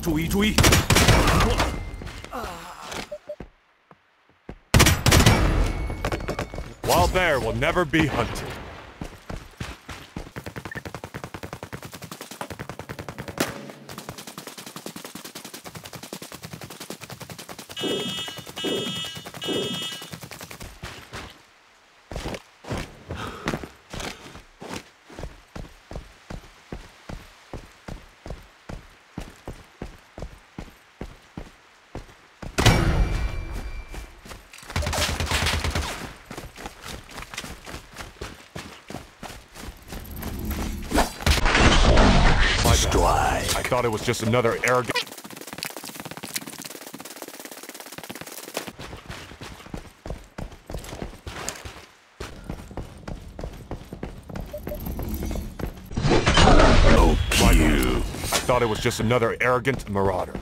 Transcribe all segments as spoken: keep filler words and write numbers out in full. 注意注意！Wild bear will never be hunted. I thought it was just another arrogant. Oh, you. I thought it was just another arrogant marauder.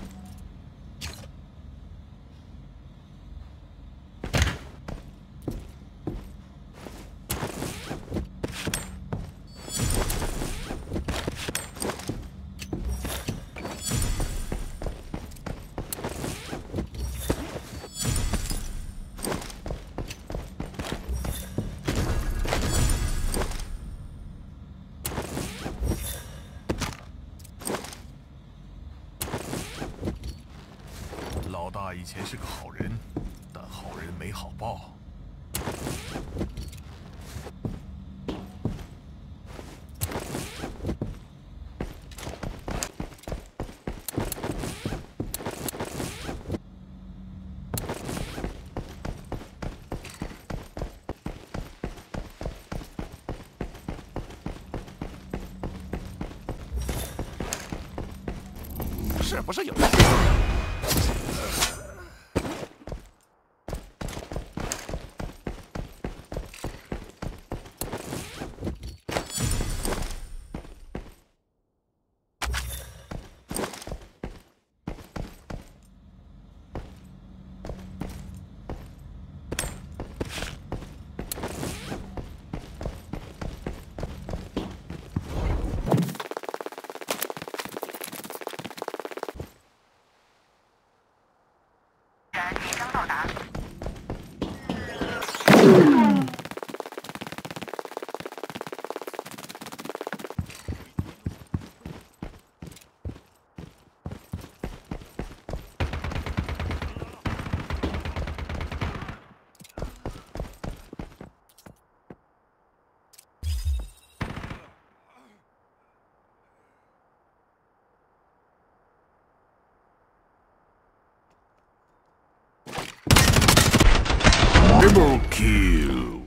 Double kill.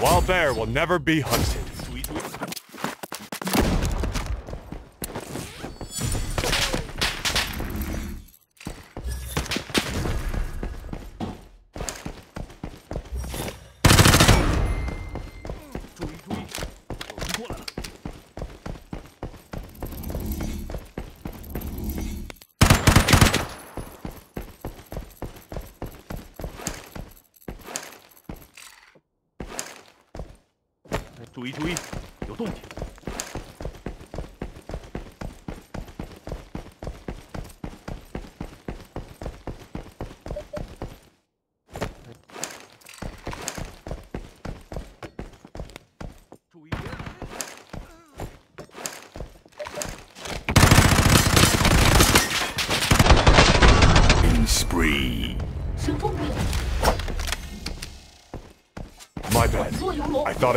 Wild bear will never be hunted. I thought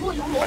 I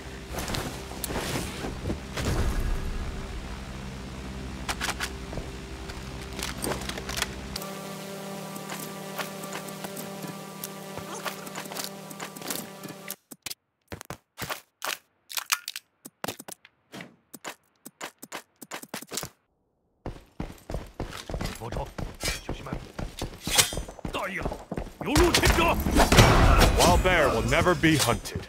Wild bear will never be hunted.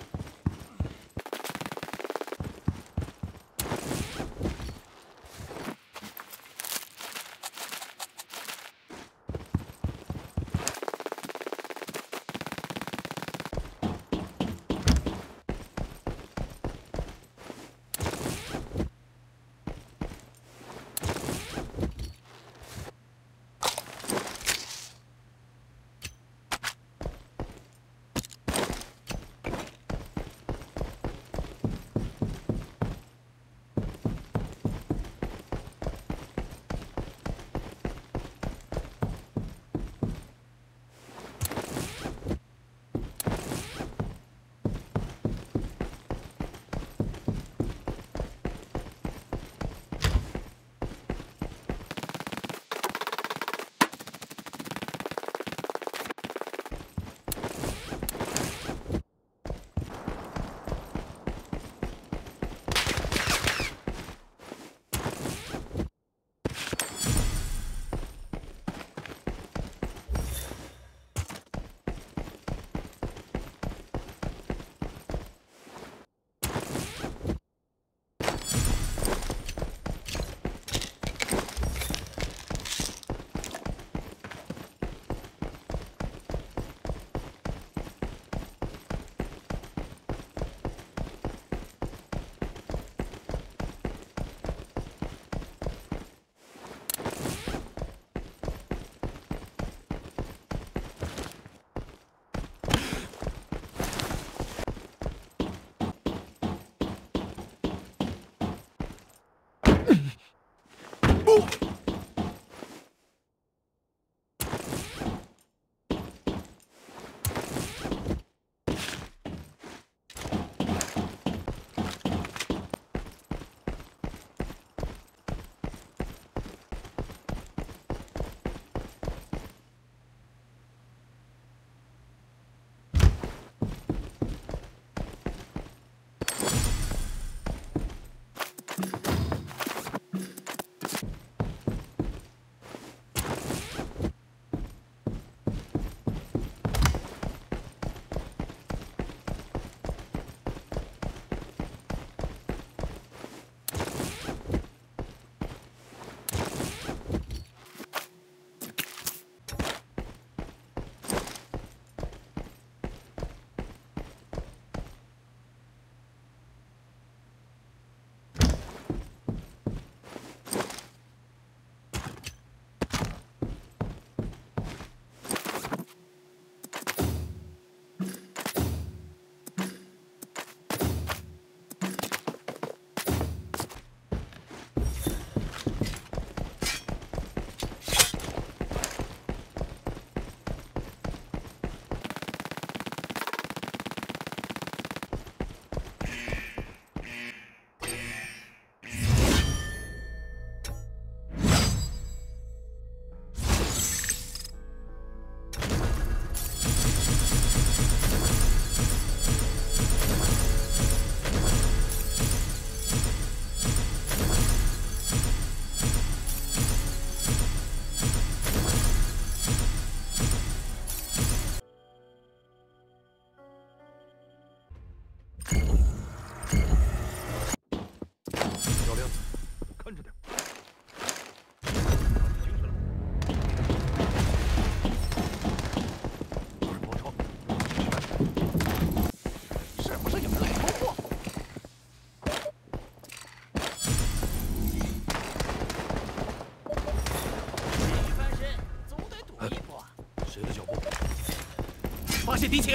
敌情，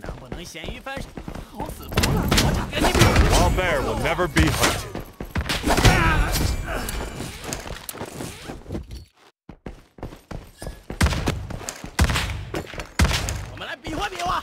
能不能咸鱼翻身？好死不赖，我差点你命。Wild bear will never be hunted. Пробила!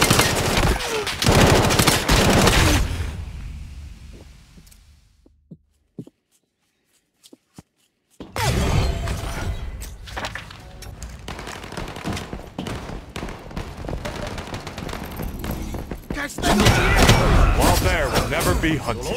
While there will never be hunted.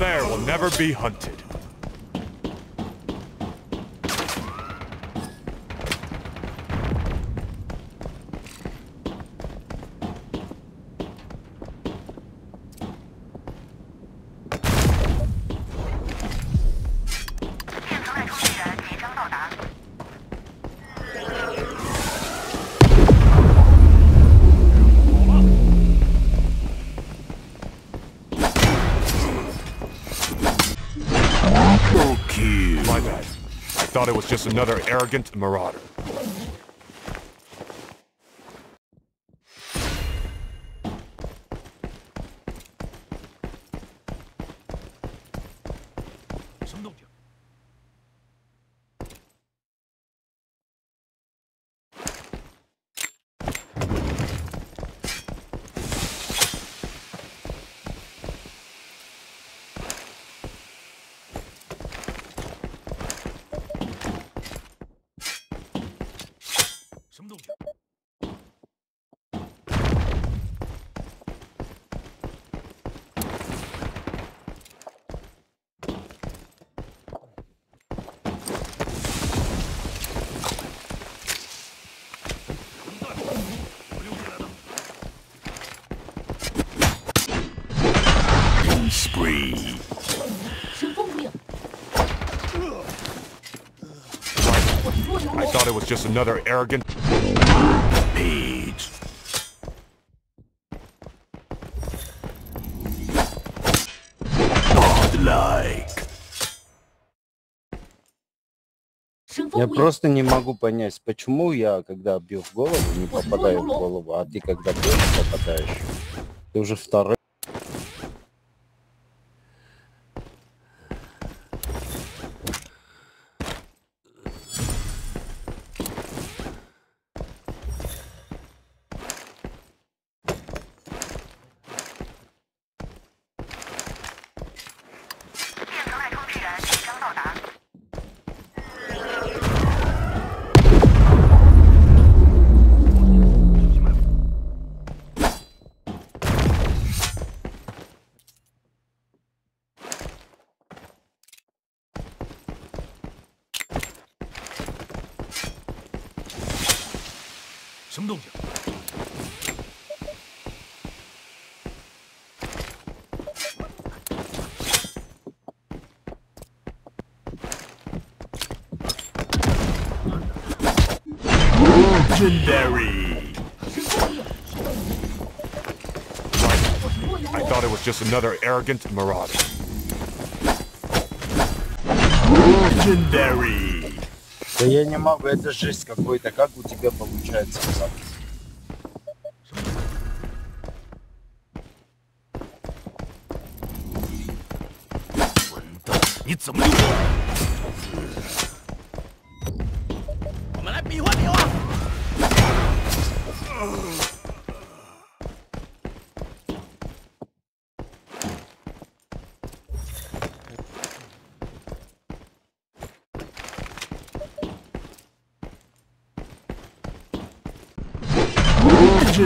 There will never be hunted. My bad. I thought it was just another arrogant marauder. Spree. I thought it was just another arrogant page. Godlike. Я просто не могу понять, почему я, когда бью в голову, не попадаю в голову, а ты, когда бьешь, попадаешь. Ты уже второй. 什么动静？Legendary. I thought it was just another arrogant marauder. Legendary. Да я не могу, это жесть какой-то. Как у тебя получается? Не цемлю.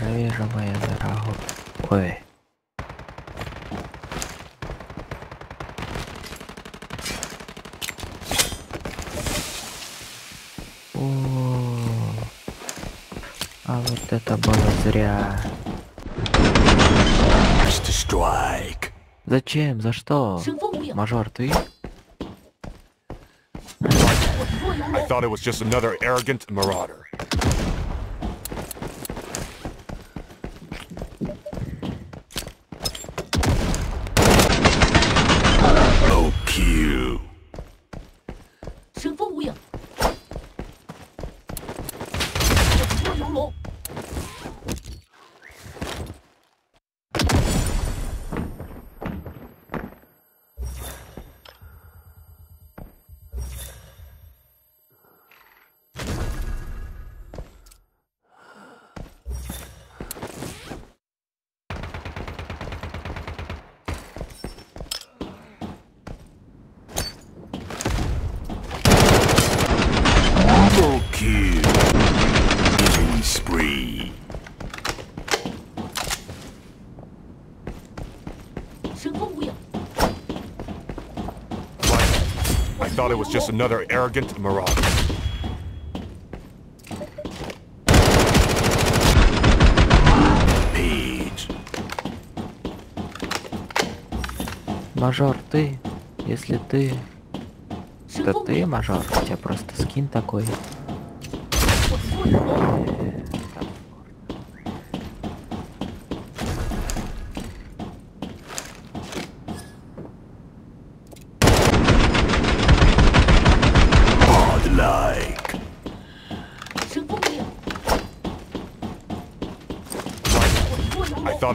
为什么也在他后？喂。 А вот это было зря. Зачем? За что? Мажор, ты? I thought it was just another arrogant marauder. O Q. I thought it was just another arrogant marauder. Page. Мажор, ты, если ты, это ты, мажор, у тебя просто скин такой. I thought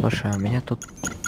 Слушай, у меня тут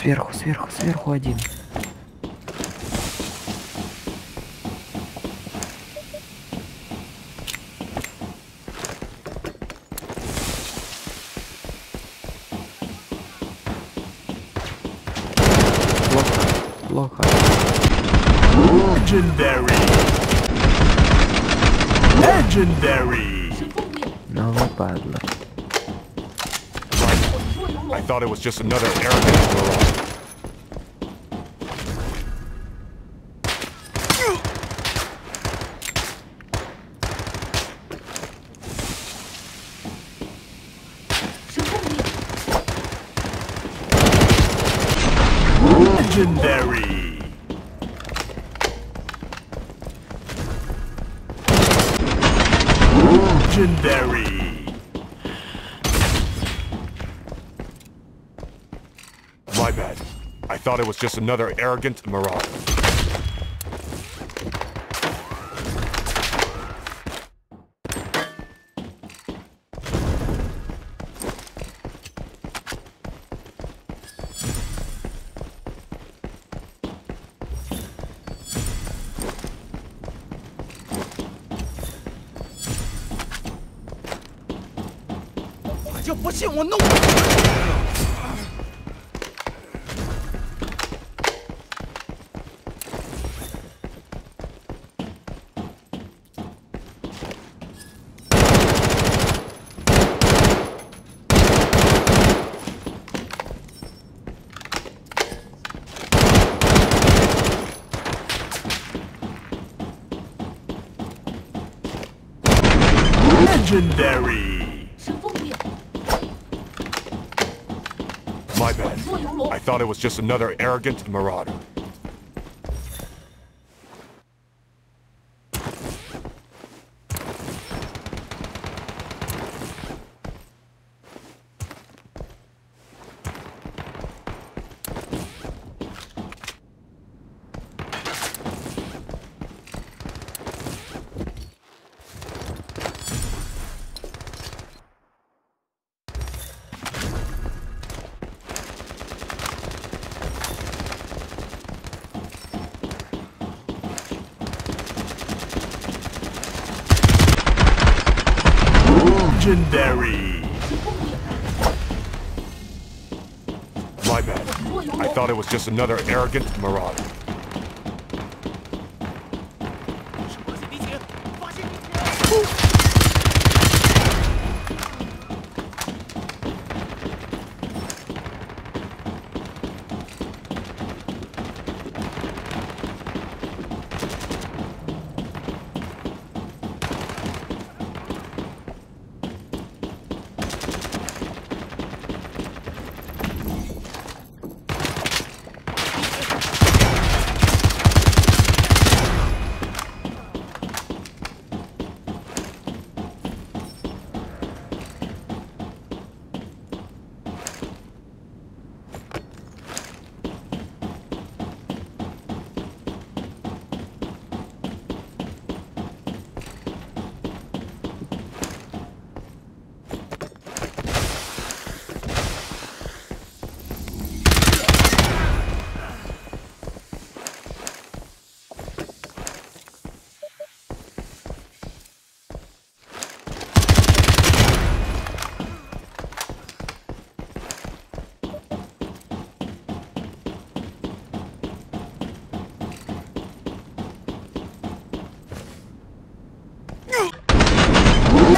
Сверху, сверху, сверху один. Плохо. Legendary. Legendary. Ну вот падла. I thought it was just another arrogant girl. Legendary. Legendary. My bad. I thought it was just another arrogant marauder. Я не верю, я не...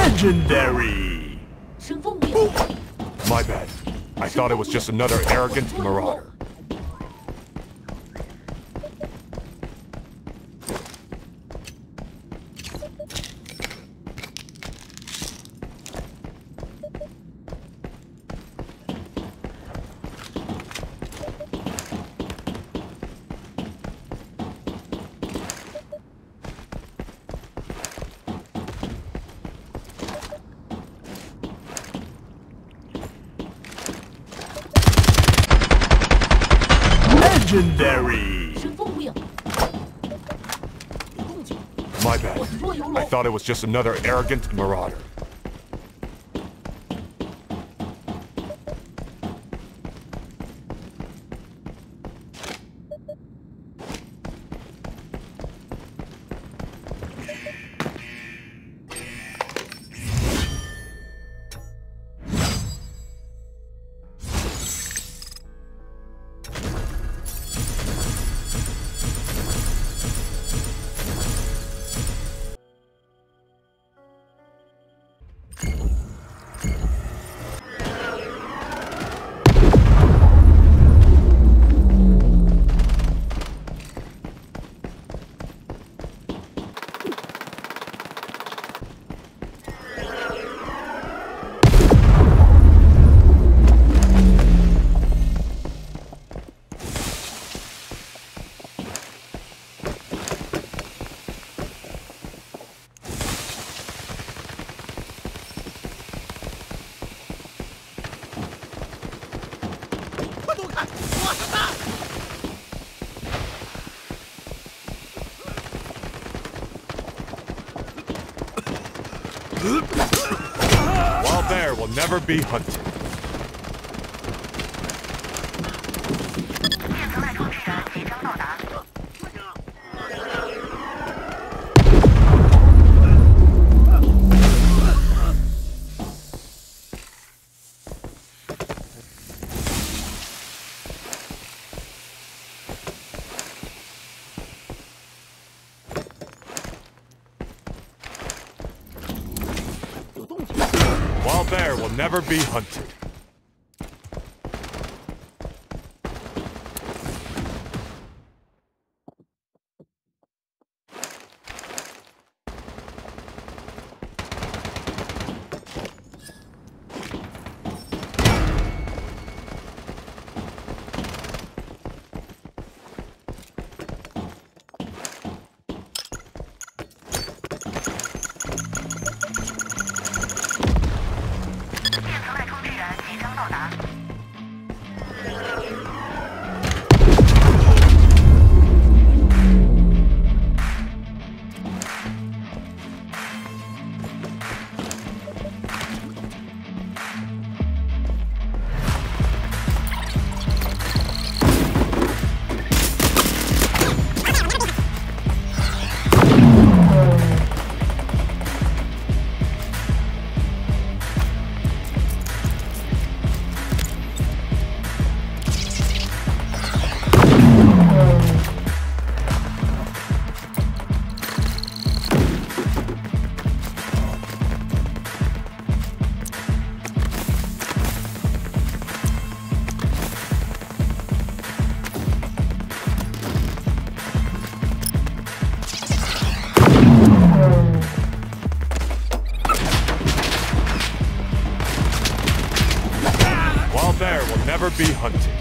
Legendary. My bad. I thought it was just another arrogant marauder. Legendary. My bad. I thought it was just another arrogant marauder. Legendary. My bad. I thought it was just another arrogant marauder. Legendary! My bad. I thought it was just another arrogant marauder. While there will never be hunted. There will never be hunted. Never be hunted.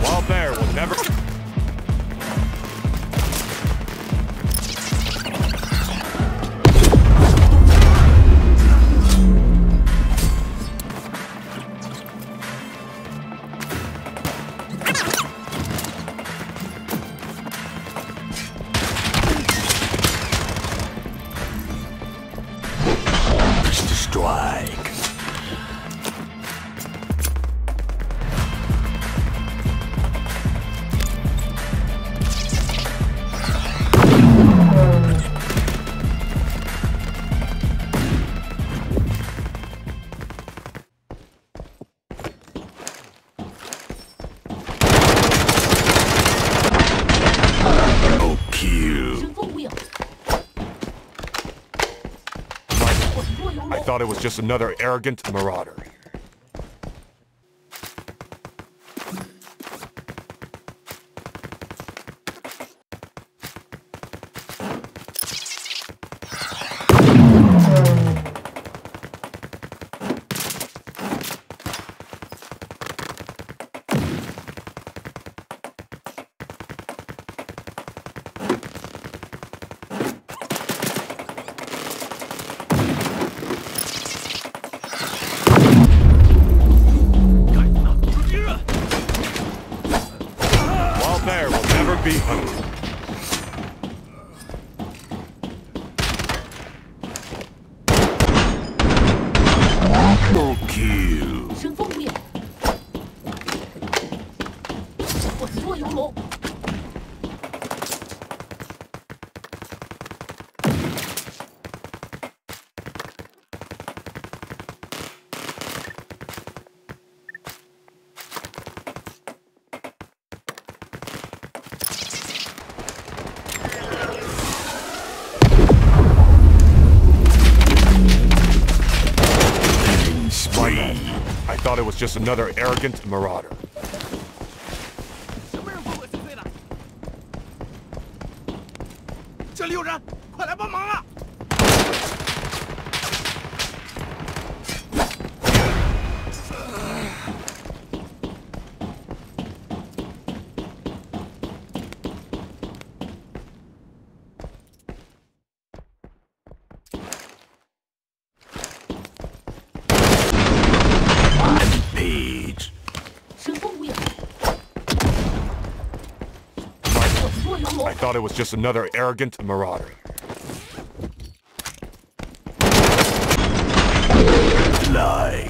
While there will never I thought it was just another arrogant marauder. Double kill. 生风不厌，我若有龙。 I thought it was just another arrogant marauder. I thought it was just another arrogant marauder. Like.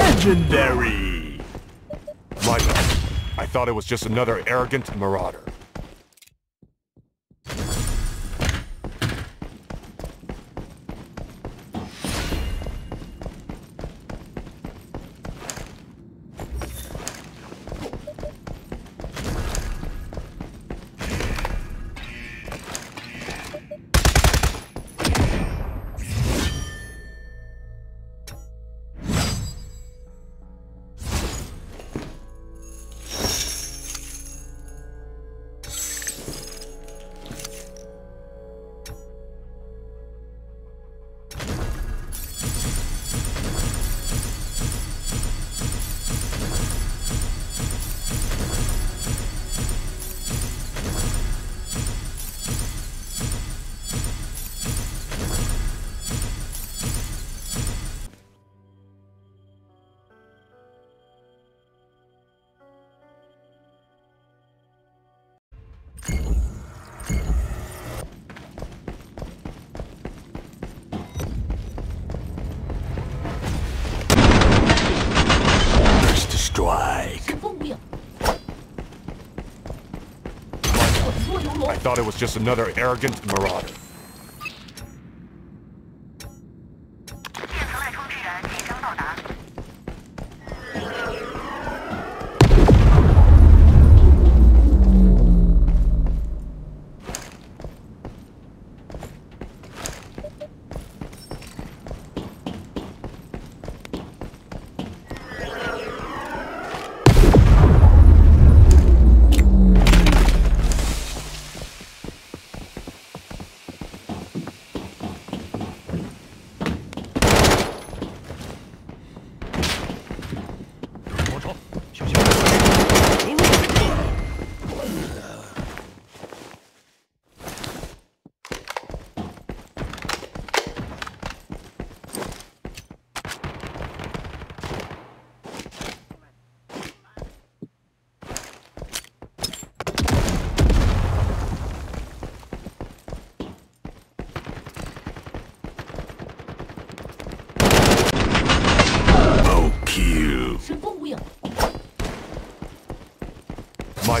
Legendary! My bad. I thought it was just another arrogant marauder. I thought it was just another arrogant marauder. My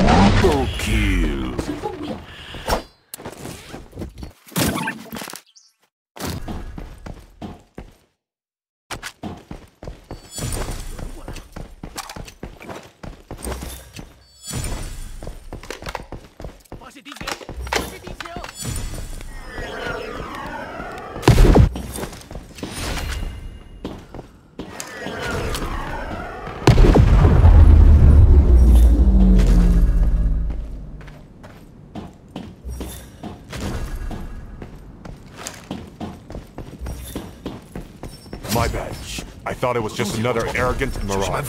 Double kill. thought it was just another arrogant mirage.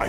I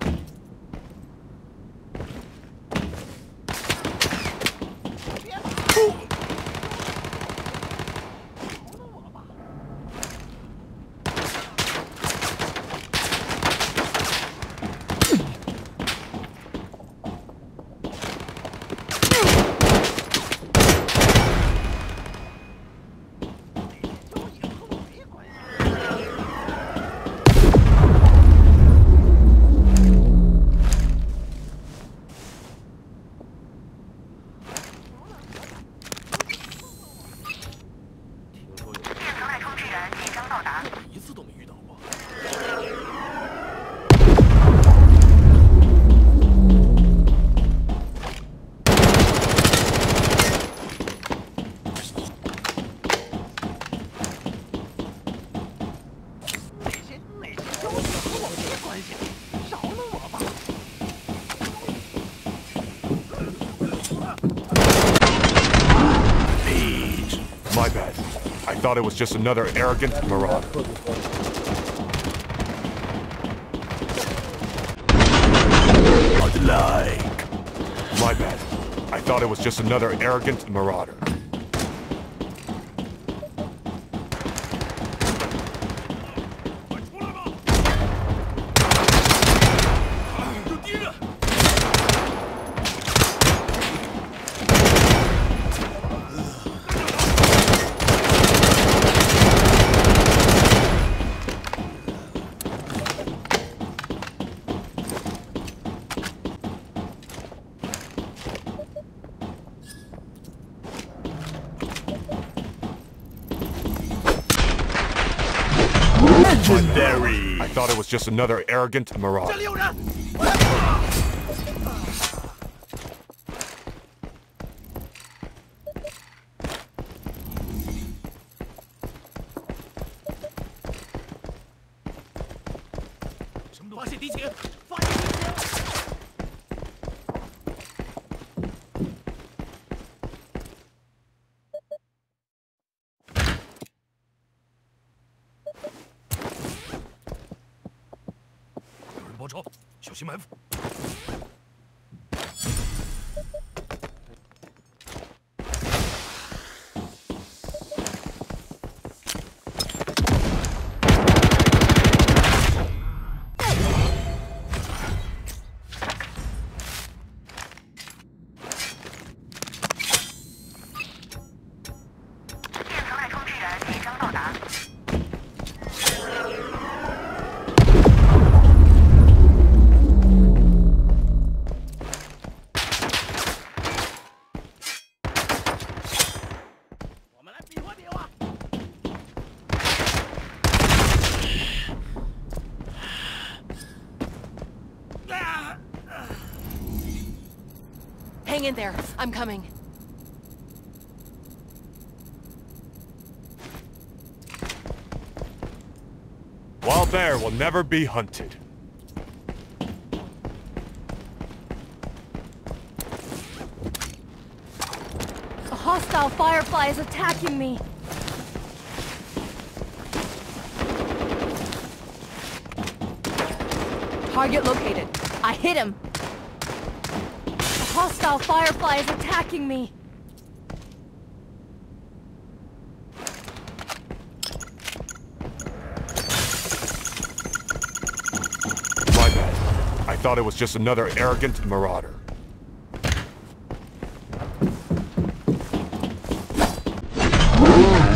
My bad. I thought it was just another arrogant marauder. Godlike. My bad. I thought it was just another arrogant marauder. Legendary. I thought it was just another arrogant mirage. Hang in there. I'm coming. Wild bear will never be hunted. A hostage. hostile firefly is attacking me. Target located. I hit him. A hostile firefly is attacking me. My bad. I thought it was just another arrogant marauder.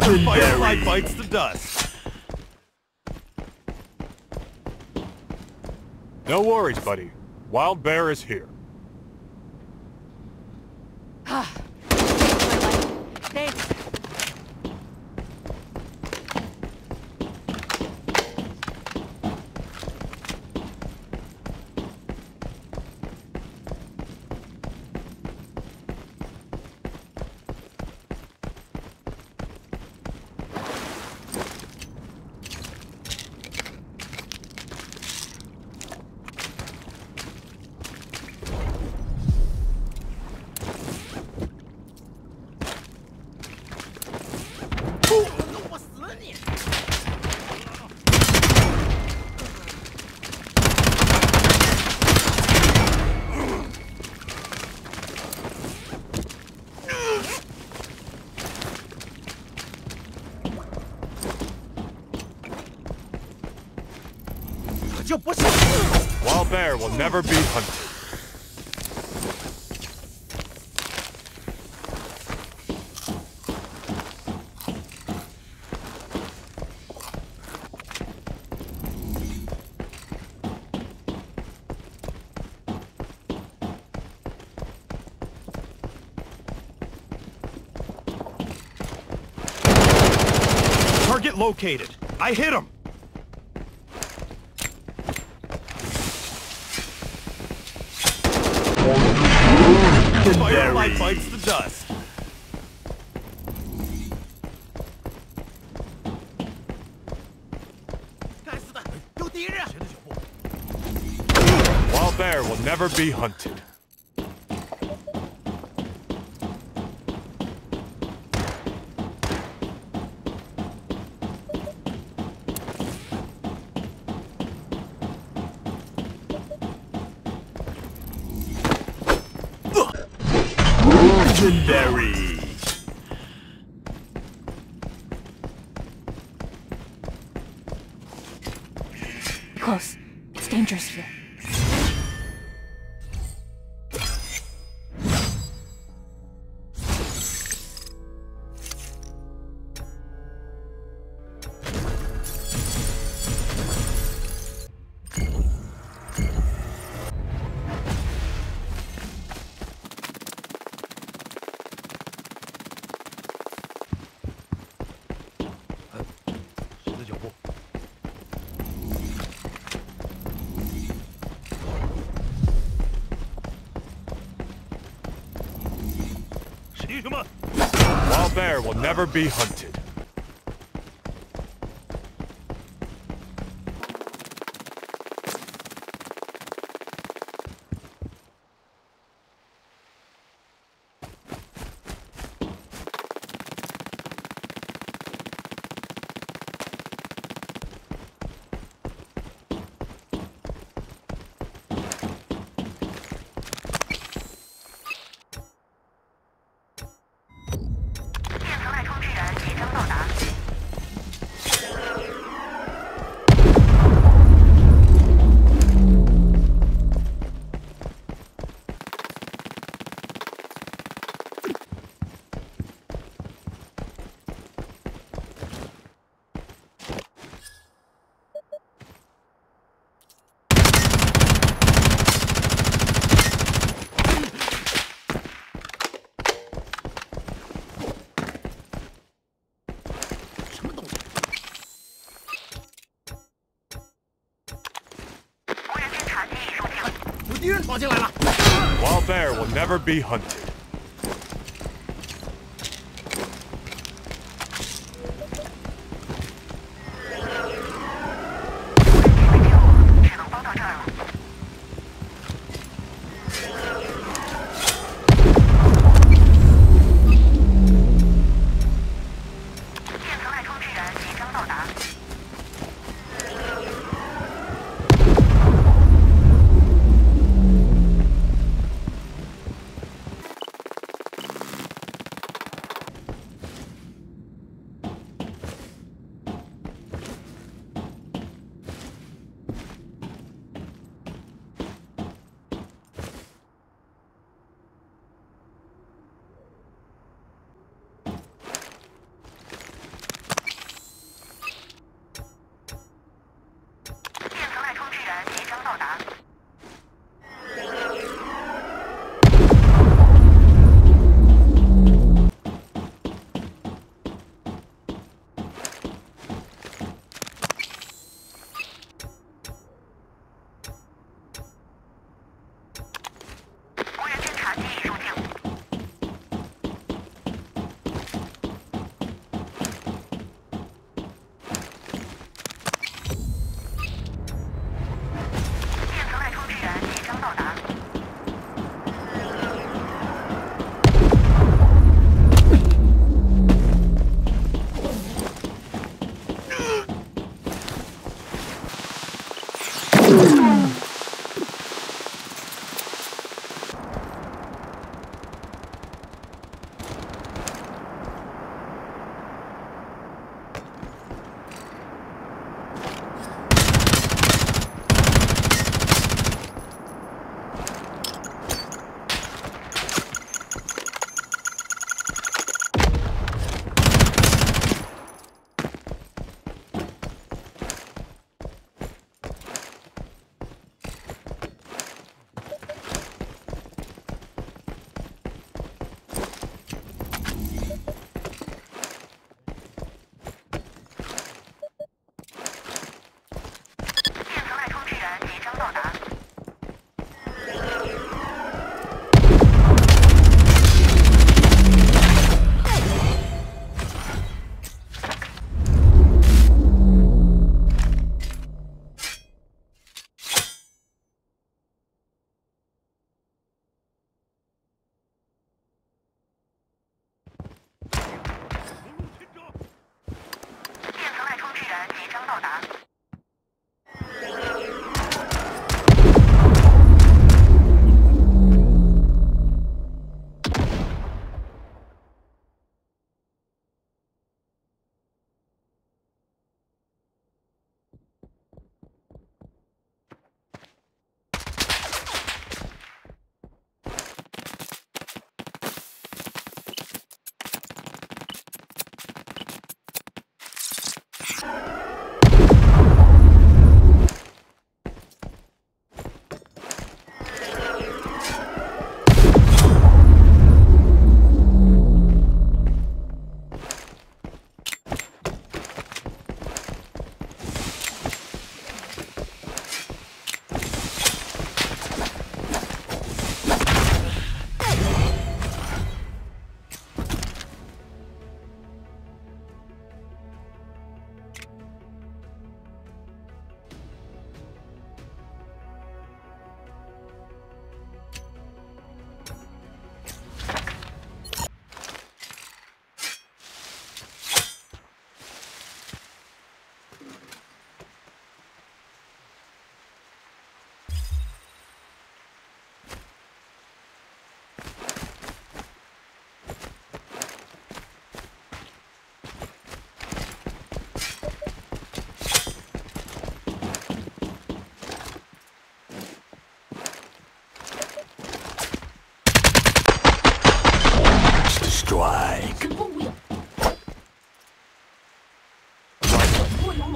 The firefly bites the dust. No worries, buddy. Wild Bear is here. Ah, thanks. Wild Bear will never be hunted. Target located. I hit him. The firelight bites the dust. Wild Bear will never be hunted. Legendary! Close. It's dangerous here. Wild Bear will never be hunted. Wild Bear will never be hunted. 到达。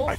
I